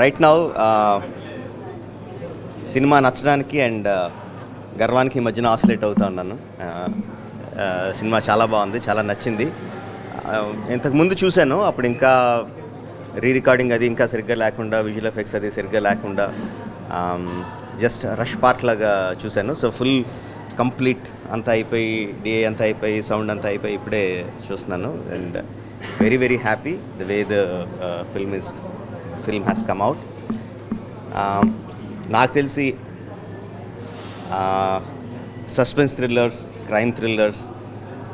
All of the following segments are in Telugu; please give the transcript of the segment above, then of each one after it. Right now, cinema nachadaniki and garvaniki madhyana oscillate avutha unnanu. Cinema chala baagundi, chala nachindi. Intaku mundu chusanu, appudu inka re-recording adi inka serigga lekunda, visual effects adi serigga lekunda, just rush part laga chusanu. So full complete anta ayipoyi, DA anta ayipoyi, sound anta ayipoyi ippude chustunanu, and very, very happy the way the film has come out. Naaku telisi suspense thrillers, crime thrillers,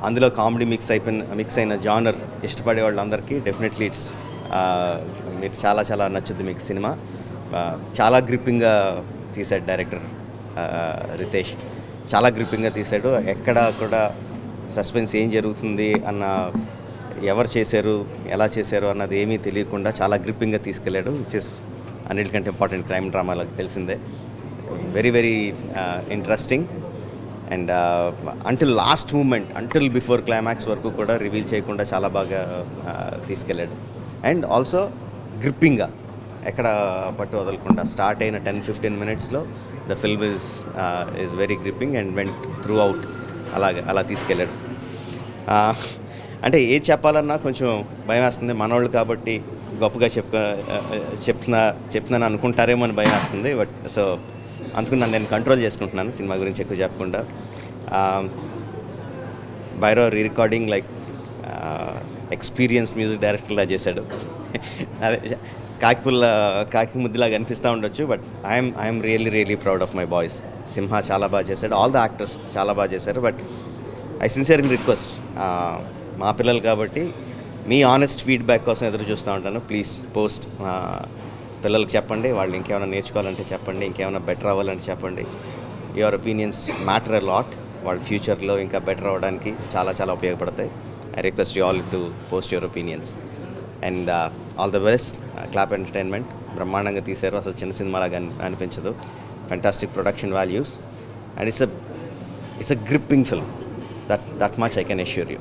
అందులో కామెడీ మిక్స్ అయిన జానర్ ఇష్టపడే వాళ్ళందరికీ డెఫినెట్లీ ఇట్స్ మీరు చాలా చాలా నచ్చుద్ది మీకు సినిమా. చాలా గ్రిప్పింగ్గా తీశాడు డైరెక్టర్ రితేష్, చాలా గ్రిప్పింగ్గా తీశాడు. ఎక్కడ కూడా సస్పెన్స్ ఏం జరుగుతుంది అన్న, ఎవరు చేశారు, ఎలా చేశారు అన్నది ఏమీ తెలియకుండా చాలా గ్రిప్పింగ్గా తీసుకెళ్ళాడు, విచ్ ఇస్ అన్నిటికంటే ఇంపార్టెంట్ క్రైమ్ డ్రామాలకు తెలిసిందే. Very, very interesting. And until last moment, until before climax work kuda reveal cheyakunda chala baga teeskeladu, and also gripping ga ekkada pattu vadalukunda start ayina 10-15 minutes lo the film is very gripping and went throughout ala teeskeladu. Ante ee cheppalanna koncham bayam vastundi, manovalu kabatti goppaga cheptunna anukuntaremo ani bayam vastundi, but so అందుకు నేను కంట్రోల్ చేసుకుంటున్నాను సినిమా గురించి ఎక్కువ చెప్పకుండా. బైరో re recording like experience music డైరెక్టర్లా చేశాడు. అదే కాకి ముద్దులాగా అనిపిస్తూ ఉండొచ్చు, but I'm really proud of my boys. Simha చాలా బాగా చేశాడు, ఆల్ ద యాక్టర్స్ చాలా బాగా చేశారు, బట్ ఐ సిన్సియర్లీ రిక్వెస్ట్ మా పిల్లలు కాబట్టి మీ ఆనెస్ట్ ఫీడ్బ్యాక్ కోసం ఎదురు చూస్తూ ఉంటాను. ప్లీజ్ పోస్ట్, పిల్లలకు చెప్పండి, వాళ్ళు ఇంకేమైనా నేర్చుకోవాలంటే చెప్పండి, ఇంకేమైనా బెటర్ అవ్వాలంటే చెప్పండి. Your opinions matter a lot, వాళ్ళ ఫ్యూచర్లో ఇంకా బెటర్ అవ్వడానికి చాలా చాలా ఉపయోగపడతాయి. I request you all to post your opinions and all the best. Clap Entertainment బ్రహ్మాండంగా తీశారు, అసలు చిన్న సినిమాలాగా అనిపించదు. Fantastic production values and it's a gripping film, that much I can assure you.